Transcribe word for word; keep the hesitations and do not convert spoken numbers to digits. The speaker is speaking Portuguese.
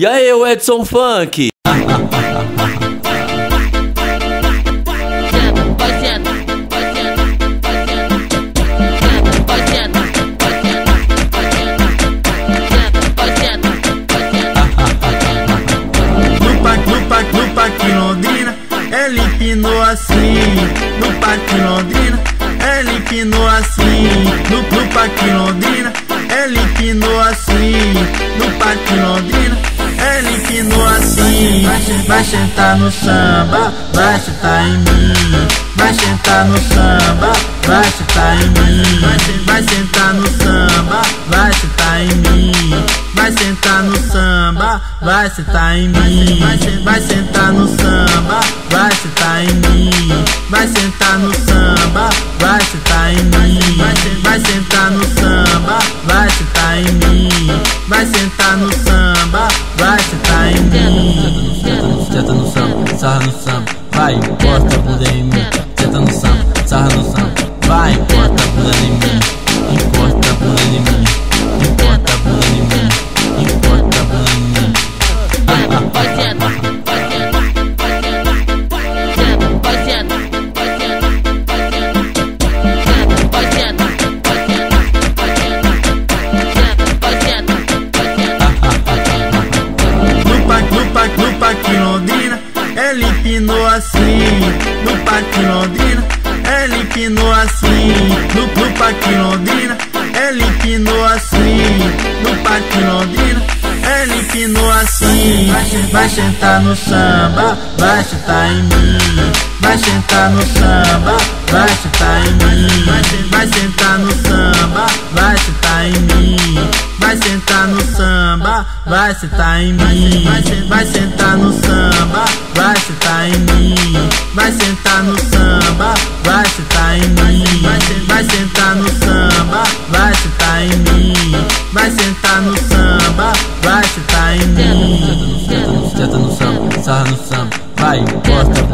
E aí, o Edson Funk! Ela empinou assim, no Parque Londrina. Ela empinou assim, no, no Parque Londrina. Ela empinou assim, no Parque Londrina. Ela empinou assim. Vai sentar no samba, vai sentar em mim. Vai sentar no samba, vai sentar em mim. Vai sentar no samba, vai sentar em mim. Vai sentar no samba, vai sentar em mim. Vai sentar no samba, vai sentar em mim. Vai sentar no samba, vai sentar em mim. Vai sentar no samba, vai sentar em mim. Vai sentar no samba, vai sentar em mim. Senta no samba, sarra no samba, vai, encosta a bunda em mim. Senta no samba, sarra no samba, vai, encosta a bunda em mim. Encosta a bunda em mim. Encosta a bunda em mim. Encosta a bunda em mim. Ela empinou assim, no Parque Londrina. Ela empinou assim, no, no Parque Londrina. Ela empinou assim, no Parque Londrina. Ela empinou assim. Vai sentar no samba, vai sentar em mim. Vai sentar no samba, vai sentar em mim. Vai sentar no samba, vai sentar em mim. Vai sentar no samba, vai sentar em mim. Vai sentar no samba, vai sentar em mim. Vai sentar no samba, vai sentar em mim. Vai sentar no samba, vai sentar em mim. Vai sentar no samba, vai sentar em mim. Senta no samba, sarra no samba, vai, encosta.